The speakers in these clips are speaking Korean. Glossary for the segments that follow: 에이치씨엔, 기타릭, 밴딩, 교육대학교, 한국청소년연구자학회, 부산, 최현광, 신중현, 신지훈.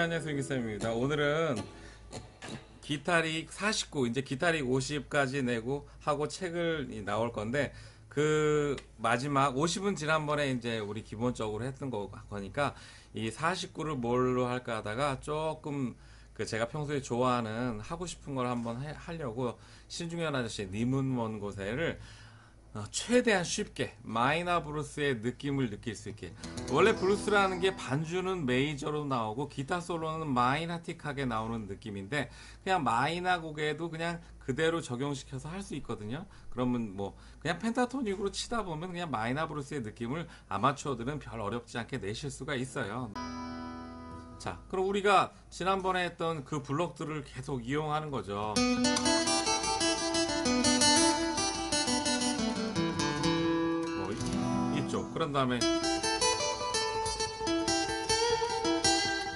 안녕하세요, 인기쌤입니다. 오늘은 기타릭 49, 이제 기타릭 50까지 내고 하고 책을 나올 건데, 그 마지막 50은 지난번에 이제 우리 기본적으로 했던 거니까 이 49를 뭘로 할까 하다가 조금 그 제가 평소에 좋아하는 하고 싶은 걸 한번 하려고 신중현 아저씨의 님은 먼 곳에를 최대한 쉽게 마이너 브루스의 느낌을 느낄 수 있게. 원래 브루스라는 게 반주는 메이저로 나오고 기타 솔로는 마이너틱하게 나오는 느낌인데, 그냥 마이너 곡에도 그냥 그대로 적용시켜서 할 수 있거든요. 그러면 뭐 그냥 펜타토닉으로 치다 보면 그냥 마이너 브루스의 느낌을 아마추어들은 별 어렵지 않게 내실 수가 있어요. 자, 그럼 우리가 지난번에 했던 그 블록들을 계속 이용하는 거죠. 그런 다음에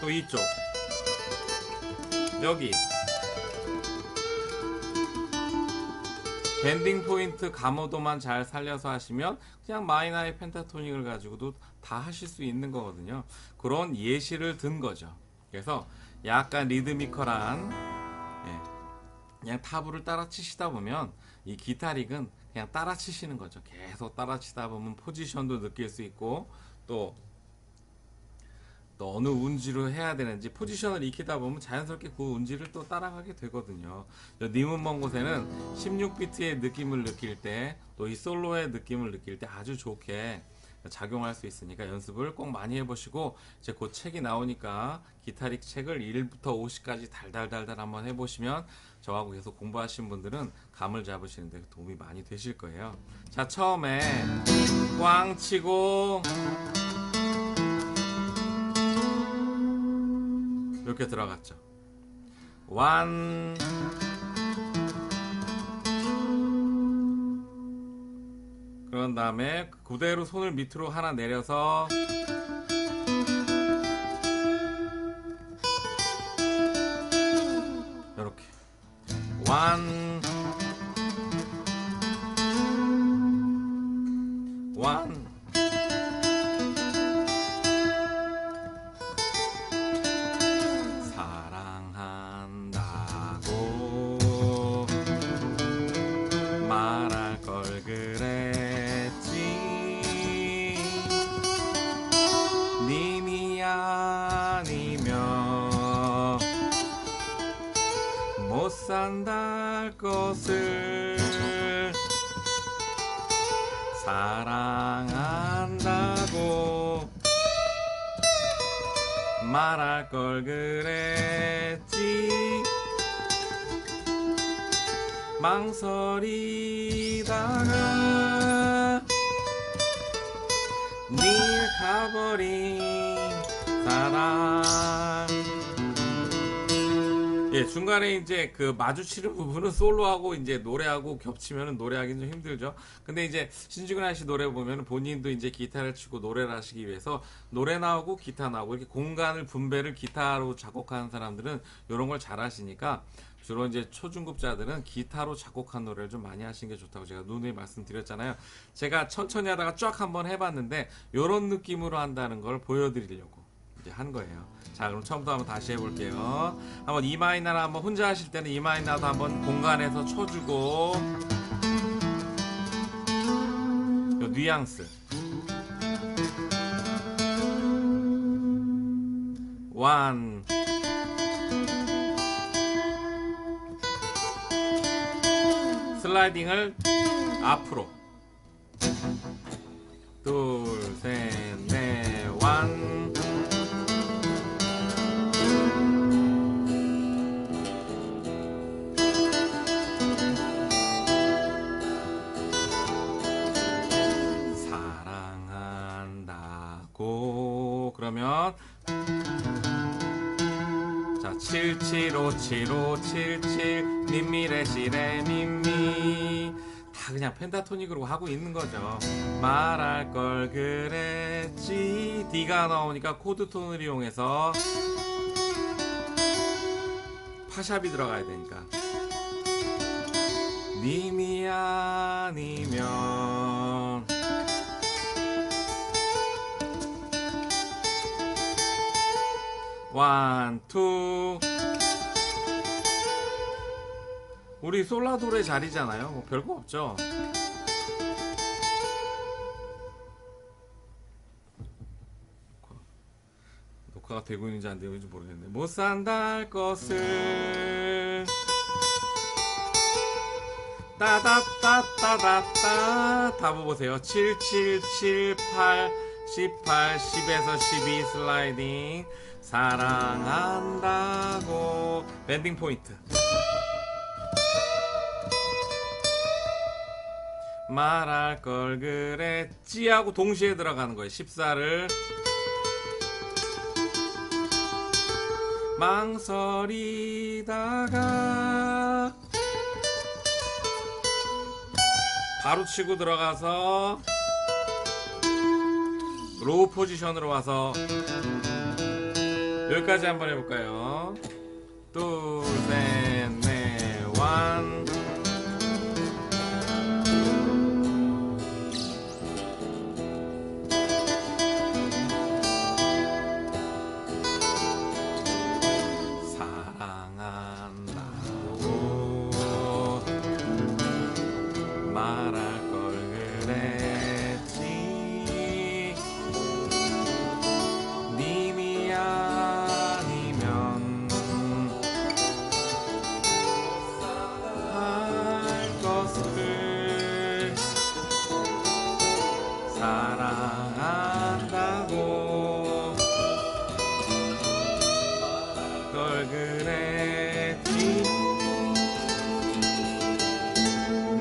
또 이쪽, 여기 밴딩 포인트 감호도만 잘 살려서 하시면 그냥 마이너의 펜타토닉을 가지고도 다 하실 수 있는 거거든요. 그런 예시를 든 거죠. 그래서 약간 리드미컬한, 그냥 타브를 따라 치시다 보면 이 기타릭은 그냥 따라 치시는 거죠. 계속 따라 치다 보면 포지션도 느낄 수 있고, 또 어느 운지로 해야 되는지 포지션을 익히다 보면 자연스럽게 그 운지를 또 따라가게 되거든요. 님은 먼 곳에는 16비트의 느낌을 느낄 때, 또 이 솔로의 느낌을 느낄 때 아주 좋게 작용할 수 있으니까 연습을 꼭 많이 해보시고, 이제 곧 책이 나오니까 기타릭 책을 1부터 50까지 달달달달 한번 해보시면 저하고 계속 공부하신 분들은 감을 잡으시는 데 도움이 많이 되실 거예요. 자, 처음에 꽝 치고 이렇게 들어갔죠. 완 그런 다음에 그대로 손을 밑으로 하나 내려서 이렇게 완 사랑한다고 말할 걸 그래. 못 산다 할 것을 사랑한다고 말할 걸 그랬지. 망설이다가 네 가버린 사랑. 예, 중간에 이제 그 마주치는 부분은 솔로하고 이제 노래하고 겹치면은 노래하기는 좀 힘들죠. 근데 이제 신지훈 아저씨 노래 보면은 본인도 이제 기타를 치고 노래를 하시기 위해서 노래 나오고 기타 나오고 이렇게 공간을 분배를 기타로 작곡하는 사람들은 이런 걸 잘 하시니까, 주로 이제 초중급자들은 기타로 작곡한 노래를 좀 많이 하시는 게 좋다고 제가 누누이 말씀드렸잖아요. 제가 천천히 하다가 쫙 한번 해봤는데 이런 느낌으로 한다는 걸 보여드리려고 한 거예요. 자, 그럼 처음부터 한번 다시 해볼게요. 한번 E 마이너를 한번 혼자 하실 때는 E 마이너도 한번 공간에서 쳐주고, 요 뉘앙스. 완. 슬라이딩을 앞으로. 둘, 셋, 넷, 완. 그러면 자, 7 7 5 7 5 7 7 민미레 시레 민미, 다 그냥 펜타토닉으로 하고 있는 거죠. 말할 걸 그랬지. D가 나오니까 코드 톤을 이용해서 파샵이 들어가야 되니까 님이 아니면 1, 2. 우리 솔라도의 자리잖아요. 뭐 별거 없죠. 녹화가 되고 있는지 안 되는지 모르겠네. 못 산다 할 것을 따다따다따다 다 보세요. 7, 7, 7, 8, 18, 10에서 12 슬라이딩 사랑한다고 밴딩 포인트 말할 걸 그랬지 하고 동시에 들어가는 거예요. 14를 망설이다가 바로 치고 들어가서 로우 포지션으로 와서 여기까지 한번 해볼까요? 둘, 셋, 넷, 1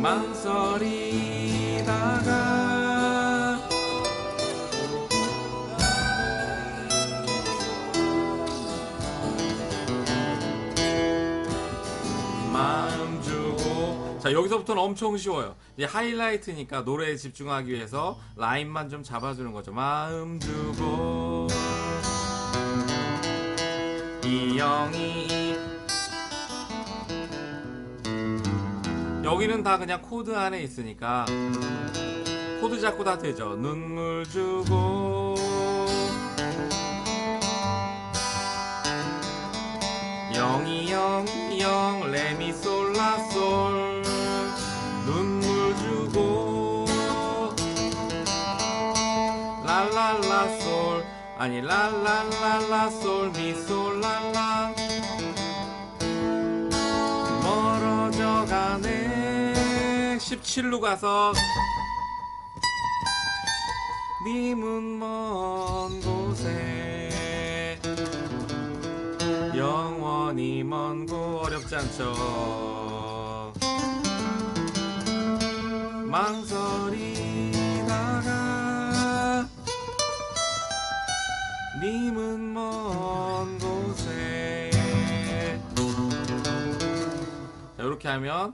망설이다가 마음 주고 자 여기서부터는 엄청 쉬워요. 이제 하이라이트니까 노래에 집중하기 위해서 라인만 좀 잡아주는 거죠. 마음 주고 이영이 여기는 다 그냥 코드 안에 있으니까 코드 잡고 다 되죠. 눈물 주고 영이 영이 영 레미 솔라솔 눈물 주고 랄랄라솔 아니 랄랄라솔 미솔랄라 멀어져 가네 17로 가서 님은 먼 곳에 영원히 먼 곳 어렵지 않죠. 망설이다가 님은 먼 곳에 자, 이렇게 하면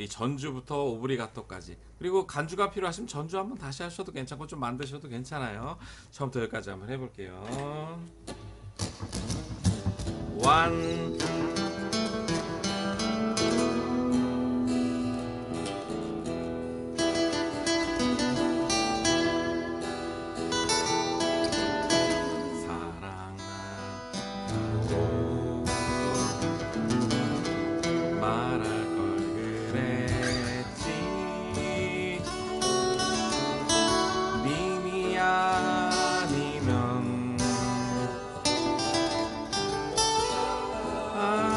이 전주부터 오브리가토까지 그리고 간주가 필요하시면 전주 한번 다시 하셔도 괜찮고 좀 만드셔도 괜찮아요. 처음부터 여기까지 한번 해볼게요. 1 아니면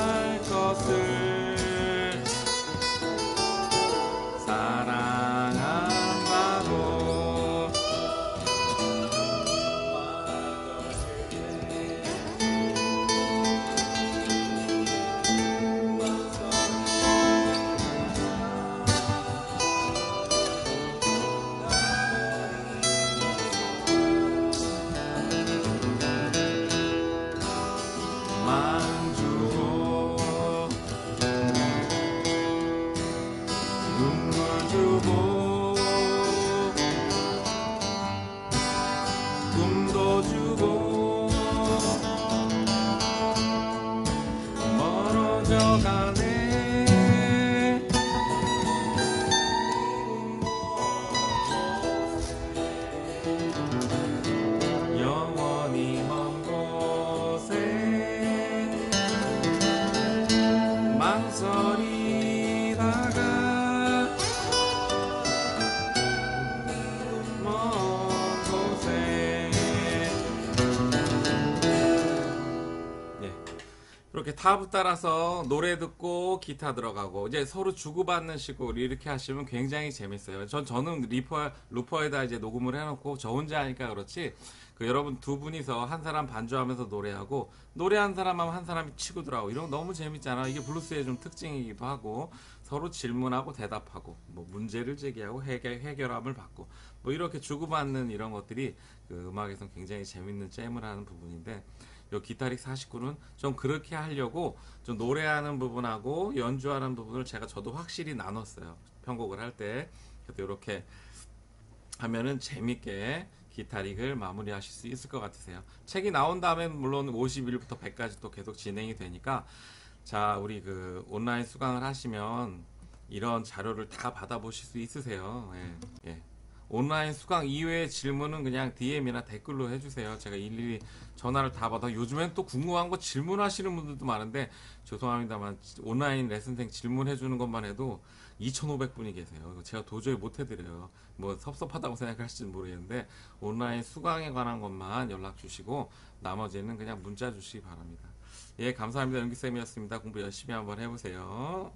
그렇게 타브 따라서 노래 듣고 기타 들어가고 이제 서로 주고받는 식으로 이렇게 하시면 굉장히 재밌어요. 저는 루퍼에다 이제 녹음을 해놓고 저 혼자 하니까 그렇지 여러분 두 분이서 한 사람 반주하면서 노래하고 노래한 사람하면 한 사람이 치고 들어가고 이런 거 너무 재밌잖아. 이게 블루스의 좀 특징이기도 하고 서로 질문하고 대답하고 뭐 문제를 제기하고 해결함을 받고 뭐 이렇게 주고받는 이런 것들이 그 음악에서 굉장히 재밌는 잼을 하는 부분인데 요 기타릭 49는 좀 그렇게 하려고 좀 노래하는 부분하고 연주하는 부분을 저도 확실히 나눴어요. 편곡을 할 때 그래도 이렇게 하면은 재밌게 기타릭을 마무리 하실 수 있을 것 같으세요. 책이 나온 다음에 물론 51부터 100까지 또 계속 진행이 되니까 자 우리 그 온라인 수강을 하시면 이런 자료를 다 받아 보실 수 있으세요. 예. 온라인 수강 이외의 질문은 그냥 DM이나 댓글로 해주세요. 제가 일일이 전화를 다 받아 요즘엔 또 궁금한 거 질문하시는 분들도 많은데 죄송합니다만 온라인 레슨생 질문해주는 것만 해도 2,500분이 계세요. 제가 도저히 못 해드려요. 뭐 섭섭하다고 생각하실지는 모르겠는데 온라인 수강에 관한 것만 연락 주시고 나머지는 그냥 문자 주시기 바랍니다. 예, 감사합니다. 연기쌤이었습니다. 공부 열심히 한번 해보세요.